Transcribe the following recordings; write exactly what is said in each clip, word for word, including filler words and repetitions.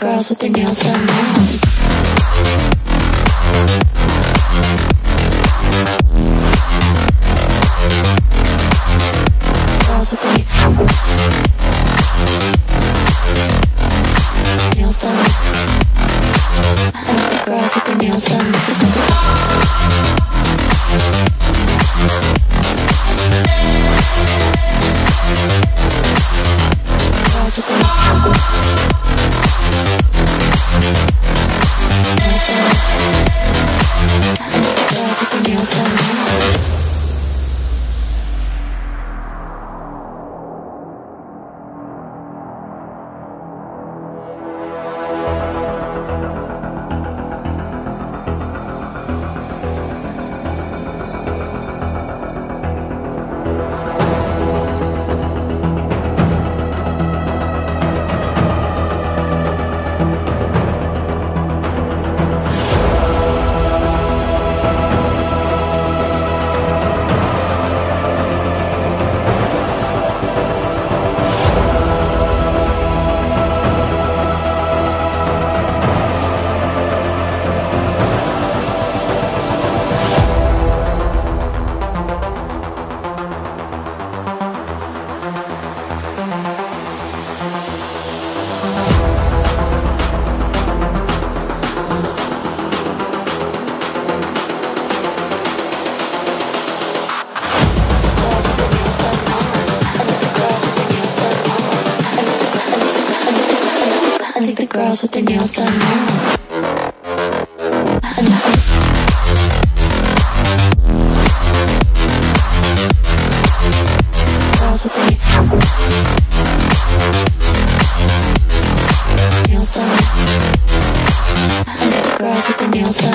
girls with their nails done now. Girls with their nails done now. Girls with their nails done. And girls with their nails done. Girls with their nails done.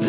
The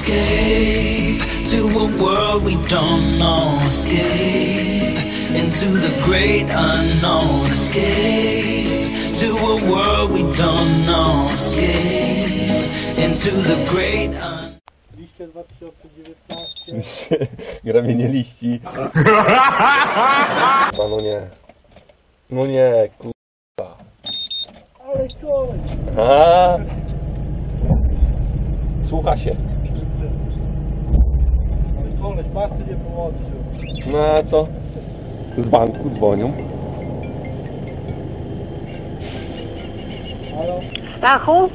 Escape to a world we don't know. Escape into the great unknown. Escape to a world we don't know. Escape into the great unknown. Liście dwa tysiące dziewiętnaście. Gramienie liści. No nie. No nie, kurwa. Ale koleś. Słucha się. Koleś, pasy nie połączył. No a co? Z banku dzwonią. Halo? Stachu?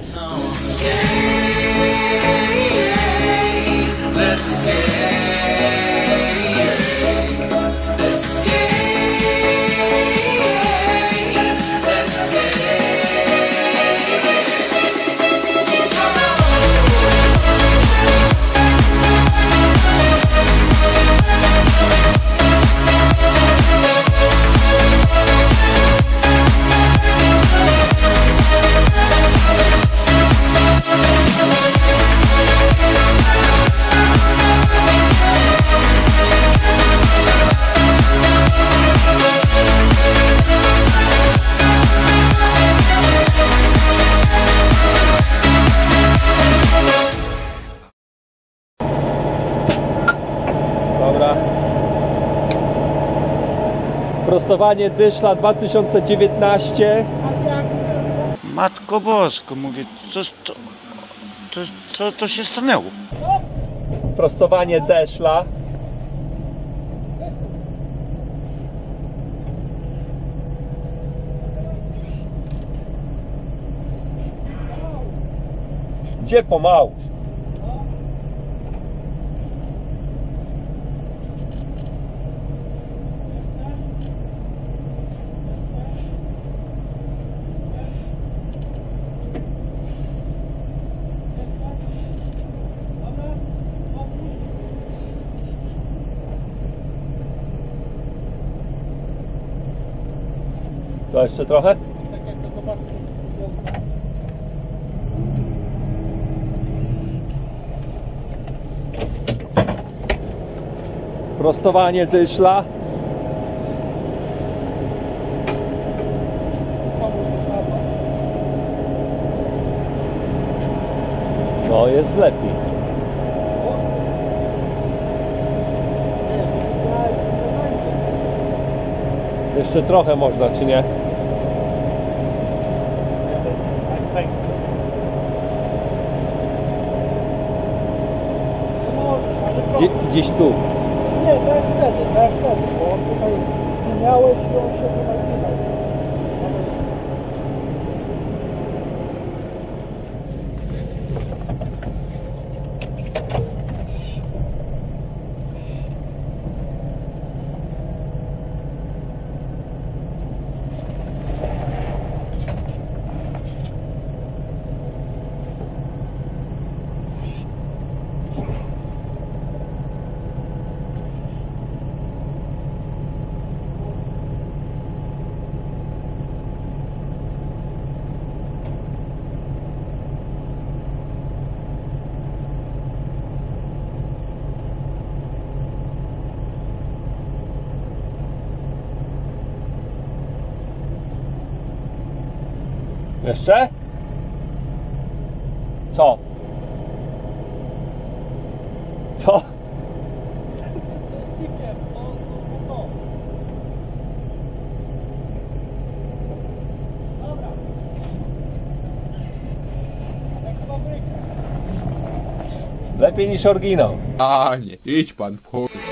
Prostowanie Dyszla dwa tysiące dziewiętnaście. Matko Bosko, mówię, co to, co, co, co się stanęło? Prostowanie Dyszla Gdzie pomału? Co, jeszcze trochę? Prostowanie dyszla. No, jest lepiej. Jeszcze trochę można, czy nie? Gdzie, gdzieś tu. Nie, tak wtedy, tak wtedy, bo tutaj nie miałeś i on się tutaj nie dał. Jeszcze? Co? Co? Lepiej niż oryginał. A nie, idź pan w chuj.